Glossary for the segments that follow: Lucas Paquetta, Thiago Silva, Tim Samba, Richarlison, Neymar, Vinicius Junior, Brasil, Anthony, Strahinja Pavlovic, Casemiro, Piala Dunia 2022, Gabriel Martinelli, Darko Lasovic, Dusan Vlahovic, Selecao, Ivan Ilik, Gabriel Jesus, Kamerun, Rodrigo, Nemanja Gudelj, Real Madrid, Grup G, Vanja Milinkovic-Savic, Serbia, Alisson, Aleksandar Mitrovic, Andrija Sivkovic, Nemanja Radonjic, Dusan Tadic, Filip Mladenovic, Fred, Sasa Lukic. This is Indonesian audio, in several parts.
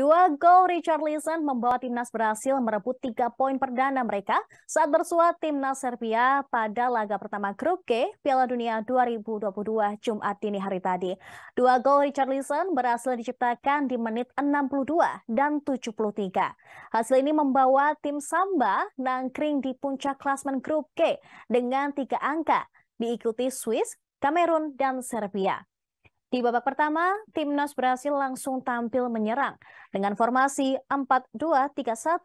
Dua gol Richarlison membawa timnas Brasil merebut 3 poin perdana mereka saat bersua timnas Serbia pada laga pertama Grup G Piala Dunia 2022 Jumat dini hari tadi. Dua gol Richarlison berhasil diciptakan di menit 62 dan 73. Hasil ini membawa tim Samba nangkring di puncak klasemen Grup G dengan 3 angka, diikuti Swiss, Kamerun, dan Serbia. Di babak pertama, timnas Brasil langsung tampil menyerang dengan formasi 4-2-3-1.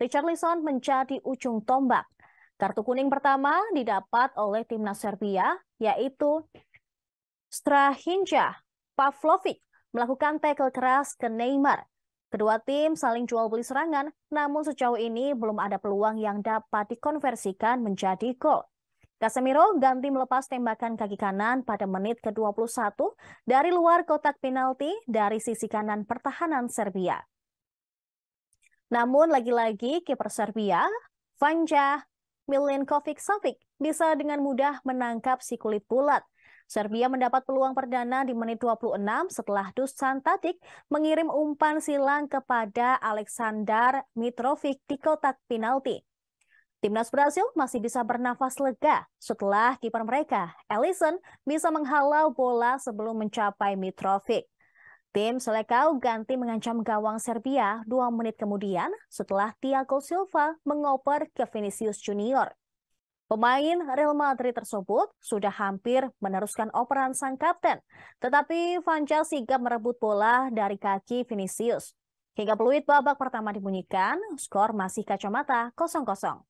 Richarlison menjadi ujung tombak. Kartu kuning pertama didapat oleh timnas Serbia, yaitu Strahinja Pavlovic melakukan tackle keras ke Neymar. Kedua tim saling jual beli serangan, namun sejauh ini belum ada peluang yang dapat dikonversikan menjadi gol. Casemiro ganti melepas tembakan kaki kanan pada menit ke-21 dari luar kotak penalti dari sisi kanan pertahanan Serbia. Namun lagi-lagi kiper Serbia, Vanja Milinkovic-Savic bisa dengan mudah menangkap si kulit bulat. Serbia mendapat peluang perdana di menit 26 setelah Dusan Tadic mengirim umpan silang kepada Aleksandar Mitrovic di kotak penalti. Timnas Brasil masih bisa bernafas lega setelah kiper mereka, Alisson, bisa menghalau bola sebelum mencapai Mitrovic. Tim Selecao ganti mengancam gawang Serbia 2 menit kemudian setelah Thiago Silva mengoper ke Vinicius Junior. Pemain Real Madrid tersebut sudah hampir meneruskan operan sang kapten, tetapi Vanja sigap merebut bola dari kaki Vinicius. Hingga peluit babak pertama dibunyikan, skor masih kacamata 0-0.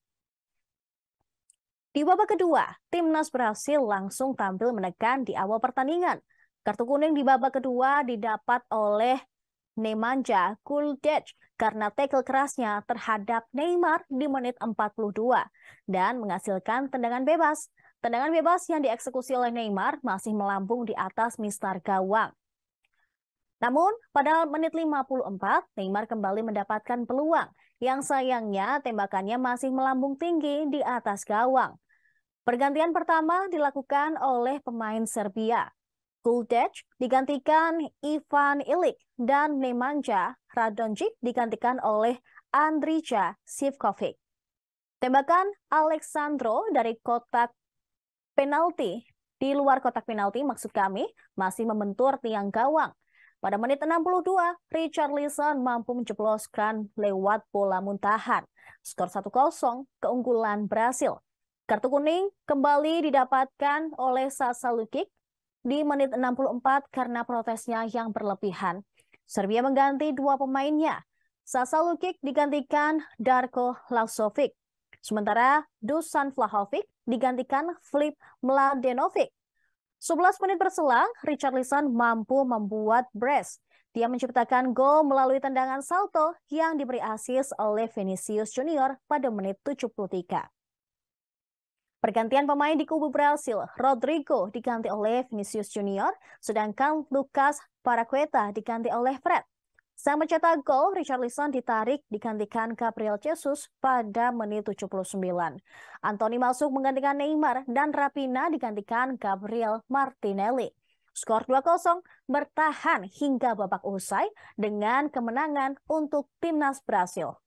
Di babak kedua, timnas Brasil langsung tampil menekan di awal pertandingan. Kartu kuning di babak kedua didapat oleh Nemanja Gudelj karena tackle kerasnya terhadap Neymar di menit 42 dan menghasilkan tendangan bebas. Tendangan bebas yang dieksekusi oleh Neymar masih melambung di atas mistar gawang. Namun, pada menit 54, Neymar kembali mendapatkan peluang yang sayangnya tembakannya masih melambung tinggi di atas gawang. Pergantian pertama dilakukan oleh pemain Serbia. Gudelj digantikan Ivan Ilik dan Nemanja Radonjic digantikan oleh Andrija Sivkovic. Tembakan Aleksandro dari kotak penalti, di luar kotak penalti maksud kami, masih membentur tiang gawang. Pada menit 62, Richarlison mampu menjebloskan lewat bola muntahan. Skor 1-0 keunggulan Brasil. Kartu kuning kembali didapatkan oleh Sasa Lukic di menit 64 karena protesnya yang berlebihan. Serbia mengganti 2 pemainnya. Sasa Lukic digantikan Darko Lasovic. Sementara Dusan Vlahovic digantikan Filip Mladenovic. 11 menit berselang, Richarlison mampu membuat brace. Dia menciptakan gol melalui tendangan salto yang diberi assist oleh Vinicius Junior pada menit 73. Pergantian pemain di kubu Brasil, Rodrigo diganti oleh Vinicius Junior, sedangkan Lucas Paquetta diganti oleh Fred. Sang pencetak gol, Richarlison ditarik digantikan Gabriel Jesus pada menit 79. Anthony masuk menggantikan Neymar dan Rapina digantikan Gabriel Martinelli. Skor 2-0 bertahan hingga babak usai dengan kemenangan untuk timnas Brasil.